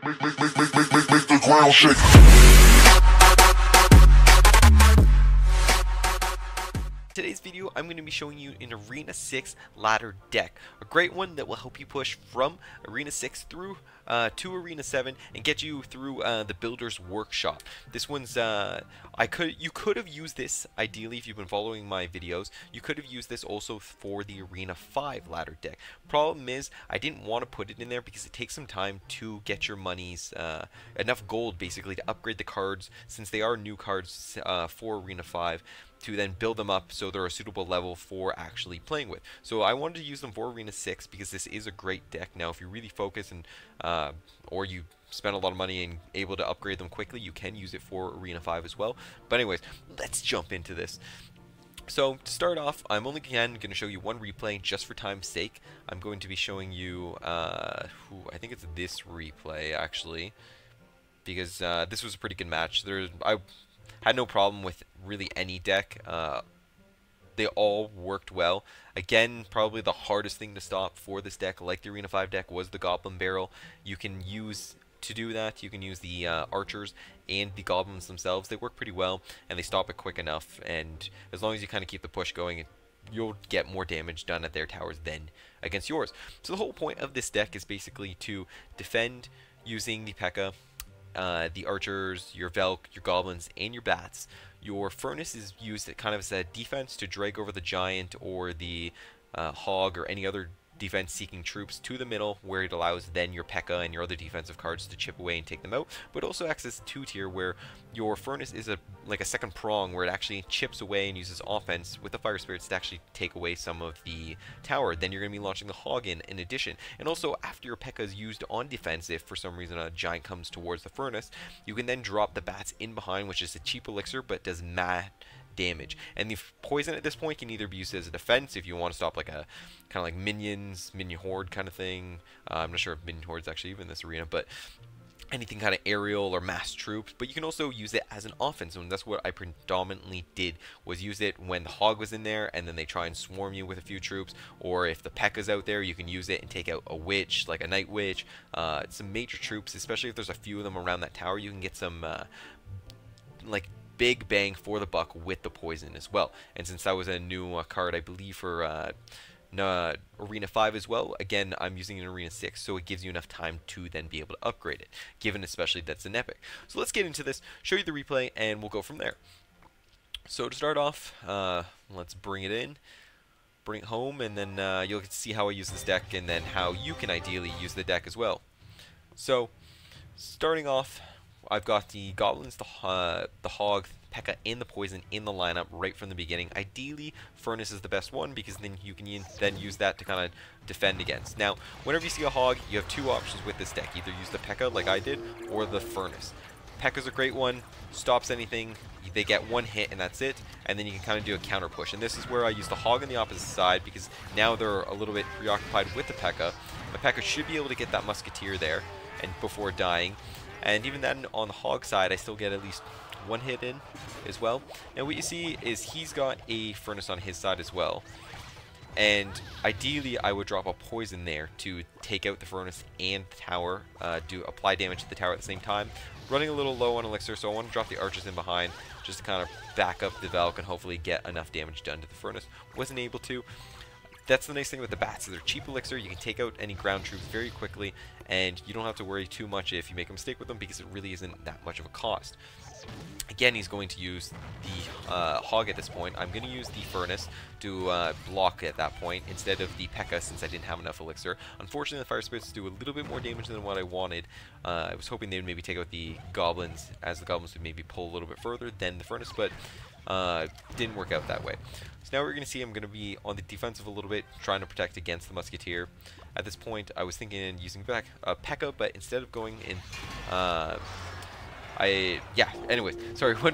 Make the ground shake. Today's video, I'm going to be showing you an Arena 6 ladder deck. A great one that will help you push from Arena 6 through to Arena 7 and get you through the Builder's Workshop. This one's you could have used this ideally if you've been following my videos. You could have used this also for the Arena 5 ladder deck. Problem is, I didn't want to put it in there because it takes some time to get your monies enough gold basically to upgrade the cards, since they are new cards for Arena 5. To then build them up so they're a suitable level for actually playing with. So I wanted to use them for Arena 6 because this is a great deck. Now if you really focus and or you spend a lot of money and able to upgrade them quickly, you can use it for Arena 5 as well. But anyways, let's jump into this. So to start off, I'm only again going to show you one replay just for time's sake. I'm going to be showing you, I think it's this replay actually, because this was a pretty good match. I had no problem with really any deck. They all worked well. Again, probably the hardest thing to stop for this deck, like the Arena 5 deck, was the Goblin Barrel. You can use, to do that, you can use the Archers and the Goblins themselves. They work pretty well, and they stop it quick enough, and as long as you kind of keep the push going, you'll get more damage done at their towers than against yours. So the whole point of this deck is basically to defend using the P.E.K.K.A., the Archers, your Velk, your Goblins, and your Bats. Your Furnace is used kind of as a defense to drag over the Giant or the Hog or any other defense-seeking troops to the middle, where it allows then your P.E.K.K.A. and your other defensive cards to chip away and take them out, but also acts as two-tier, where your Furnace is like a second prong, where it actually chips away and uses offense with the Fire Spirits to actually take away some of the tower. Then you're going to be launching the Hog in addition. And also, after your P.E.K.K.A. is used on defense, if for some reason a Giant comes towards the Furnace, you can then drop the Bats in behind, which is a cheap elixir, but does not damage. And the poison at this point can either be used as a defense if you want to stop like a kind of like minion horde kind of thing. I'm not sure if minion horde's actually even in this arena, but anything kind of aerial or mass troops. But you can also use it as an offense, and that's what I predominantly did, was use it when the Hog was in there, and then they try and swarm you with a few troops. Or if the P.E.K.K.A.'s out there, you can use it and take out a witch, like a night witch, some major troops, especially if there's a few of them around that tower. You can get some like big bang for the buck with the poison as well. And since that was a new card, I believe, for Arena 5 as well, again, I'm using an Arena 6, so it gives you enough time to then be able to upgrade it, given especially that's an epic. So let's get into this, show you the replay, and we'll go from there. So to start off, let's bring it in, bring it home, and then you'll get to see how I use this deck and then how you can ideally use the deck as well. So starting off, I've got the Goblins, the Hog, P.E.K.K.A., and the Poison in the lineup right from the beginning. Ideally, Furnace is the best one, because then you can then use that to kind of defend against. Now, whenever you see a Hog, you have two options with this deck. Either use the P.E.K.K.A. like I did, or the Furnace. P.E.K.K.A.'s a great one, stops anything, they get one hit and that's it, and then you can kind of do a counter push. And this is where I use the Hog on the opposite side, because now they're a little bit preoccupied with the P.E.K.K.A. The P.E.K.K.A. should be able to get that Musketeer there and before dying. And even then, on the Hog side, I still get at least one hit in as well. And what you see is he's got a Furnace on his side as well. And ideally, I would drop a Poison there to take out the Furnace and the tower, do apply damage to the tower at the same time. Running a little low on elixir, so I want to drop the Archers in behind just to kind of back up the Velk and hopefully get enough damage done to the Furnace. Wasn't able to. That's the nice thing with the Bats, they're cheap elixir, you can take out any ground troops very quickly, and you don't have to worry too much if you make a mistake with them, because it really isn't that much of a cost. Again, he's going to use the Hog at this point. I'm going to use the Furnace to block at that point instead of the P.E.K.K.A., since I didn't have enough elixir. Unfortunately, the Fire Spirits do a little bit more damage than what I wanted. I was hoping they would maybe take out the Goblins, as the Goblins would maybe pull a little bit further than the Furnace, but didn't work out that way. So now we're going to see I'm going to be on the defensive a little bit, trying to protect against the Musketeer. At this point, I was thinking using P.E.K.K.A., but instead of going in, went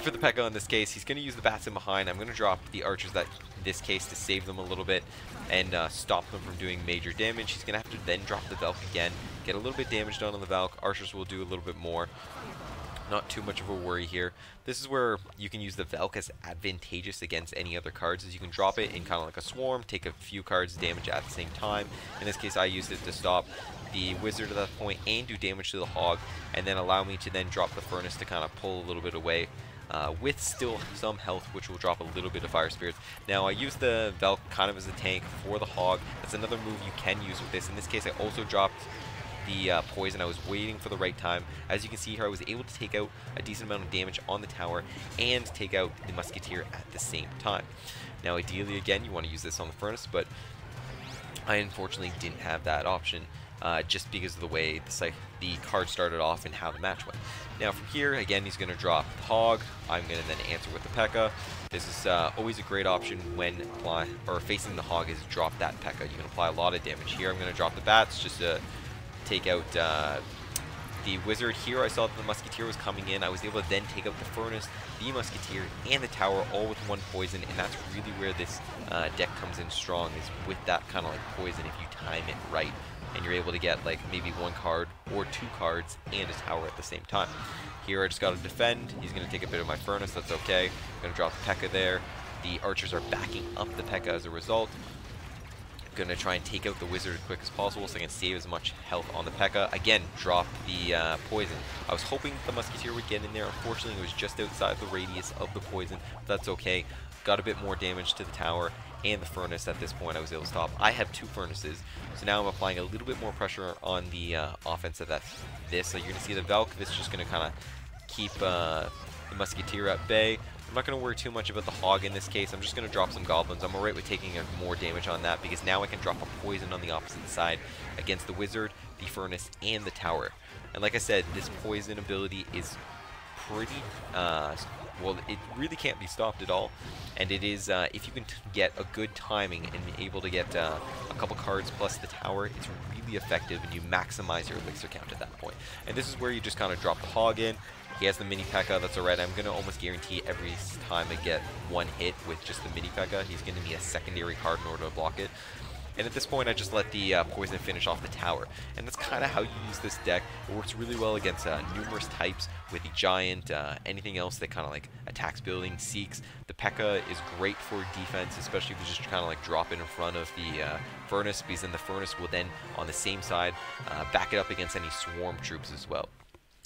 for the P.E.K.K.A. in this case. He's going to use the Bats in behind. I'm going to drop the Archers in this case to save them a little bit and stop them from doing major damage. He's going to have to then drop the Velk again, get a little bit damage done on the Velk. Archers will do a little bit more. Not too much of a worry here. This is where you can use the Valk as advantageous against any other cards, as you can drop it in kind of like a swarm, take a few cards damage at the same time. In this case, I used it to stop the wizard at that point and do damage to the hog, and then allow me to then drop the furnace to kind of pull a little bit away with still some health, which will drop a little bit of fire spirits. Now I use the Valk kind of as a tank for the hog. That's another move you can use with this. In this case, I also dropped the poison. I was waiting for the right time. As you can see here, I was able to take out a decent amount of damage on the tower and take out the musketeer at the same time. Now ideally, again, you want to use this on the furnace, but I unfortunately didn't have that option just because of the way the card started off and how the match went. Now from here, again, he's going to drop the hog. I'm going to then answer with the P.E.K.K.A. This is always a great option when facing the hog, is drop that P.E.K.K.A. You can apply a lot of damage. Here I'm going to drop the bats just to take out the wizard. Here I saw that the musketeer was coming in. I was able to then take out the furnace, the musketeer, and the tower all with one poison, and that's really where this deck comes in strong, is with that kind of like poison. If you time it right and you're able to get like maybe one card or two cards and a tower at the same time. Here I just got to defend. He's going to take a bit of my furnace. That's okay. I'm going to drop the P.E.K.K.A. there. The archers are backing up the P.E.K.K.A. as a result. Going to try and take out the wizard as quick as possible so I can save as much health on the P.E.K.K.A. Again, drop the poison. I was hoping the musketeer would get in there. Unfortunately, it was just outside the radius of the poison, but that's okay. Got a bit more damage to the tower and the furnace at this point. I was able to stop. I have two furnaces, so now I'm applying a little bit more pressure on the offense of this. So you're gonna see the Valk. This is just gonna kind of keep the musketeer at bay. I'm not going to worry too much about the hog in this case. I'm just going to drop some goblins. I'm alright with taking more damage on that because now I can drop a poison on the opposite side against the wizard, the furnace, and the tower. And like I said, this poison ability is pretty, well, it really can't be stopped at all. And it is, if you can get a good timing and be able to get a couple cards plus the tower, it's really effective and you maximize your elixir count at that point. And this is where you just kind of drop the hog in. He has the mini P.E.K.K.A. That's alright. I'm going to almost guarantee every time I get one hit with just the mini P.E.K.K.A., he's going to need a secondary card in order to block it. And at this point, I just let the poison finish off the tower. And that's kind of how you use this deck. It works really well against numerous types, with the giant, anything else that kind of like attacks building, seeks. The P.E.K.K.A. is great for defense, especially if you just kind of like drop it in front of the furnace, because then the furnace will then, on the same side, back it up against any swarm troops as well.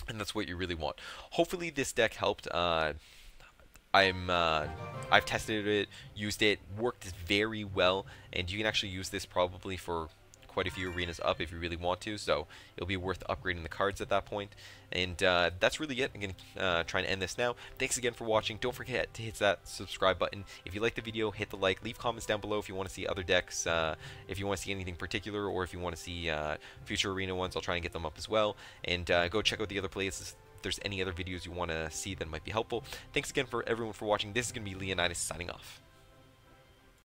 And that's what you really want. Hopefully this deck helped. I've tested it, used it, worked very well, and you can actually use this probably for quite a few arenas up if you really want to, so it'll be worth upgrading the cards at that point. And that's really it. I'm going to try and end this now. Thanks again for watching. Don't forget to hit that subscribe button. If you like the video, hit the like. Leave comments down below if you want to see other decks, if you want to see anything particular, or if you want to see future arena ones. I'll try and get them up as well. And go check out the other places if there's any other videos you want to see that might be helpful. Thanks again for everyone for watching. This is going to be Leonidas signing off.